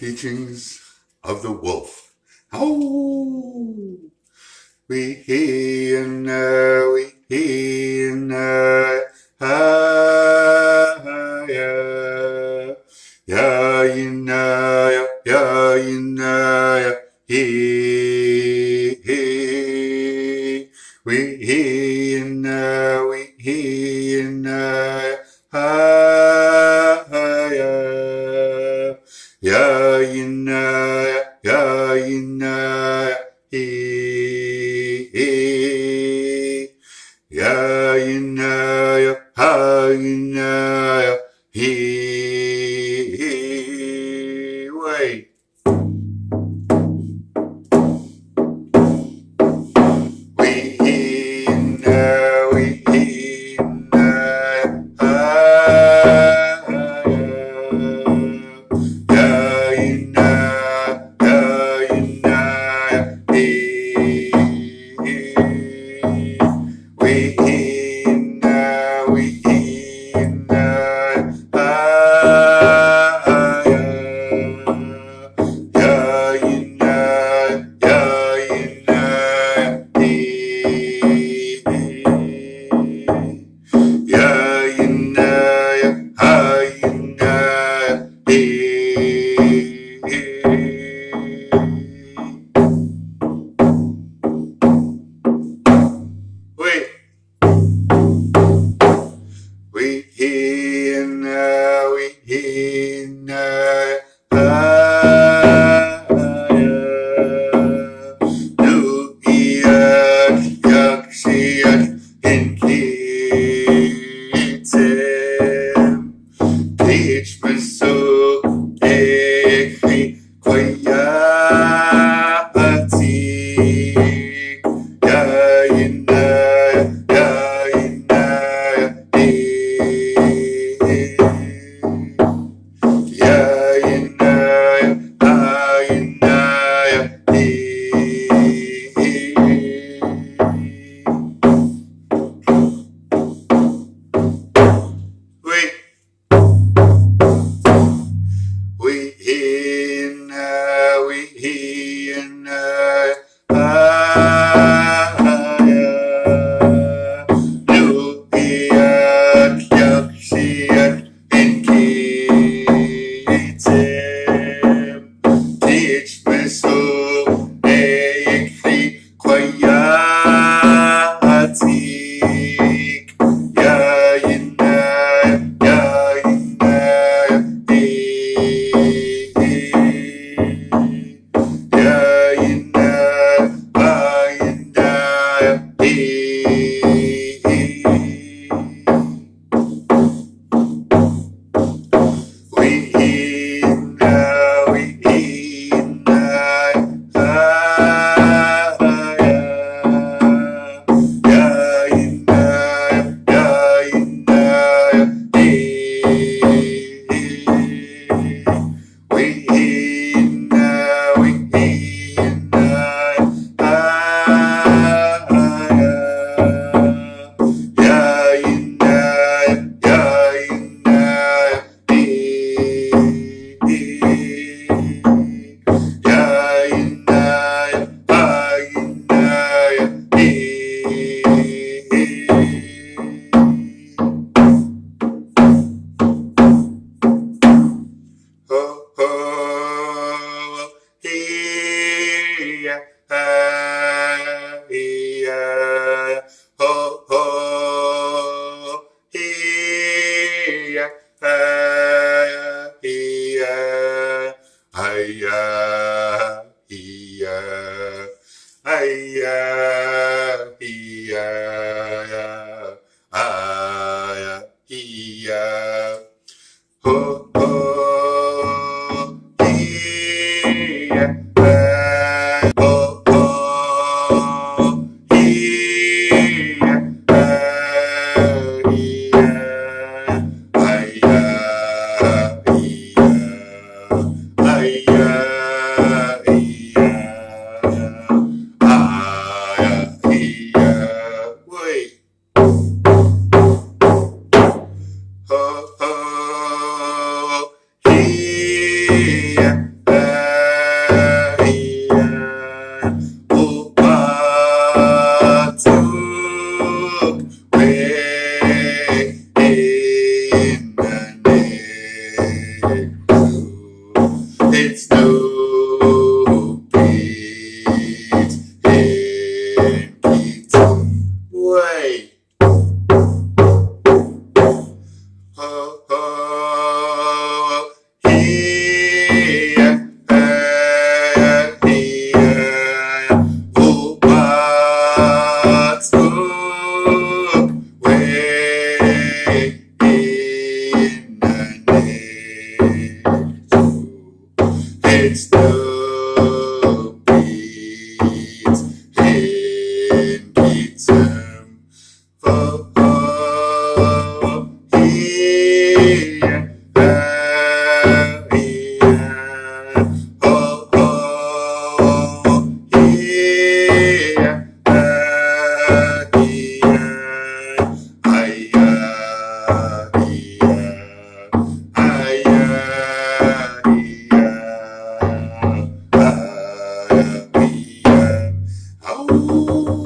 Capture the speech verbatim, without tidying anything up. Teachings of the Wolf. Oh, we he and uh, we he and uh, ah, yeah, yeah, you know, yeah, you know, he, he, we he and uh, we he and uh, ah, yeah, yeah. Yeah. It's no beat in beat way. Oh, oh, here, here, oh, what's up way in the name. It's the beat in beatum for here, here, oh, oh, here, here, I, ooh.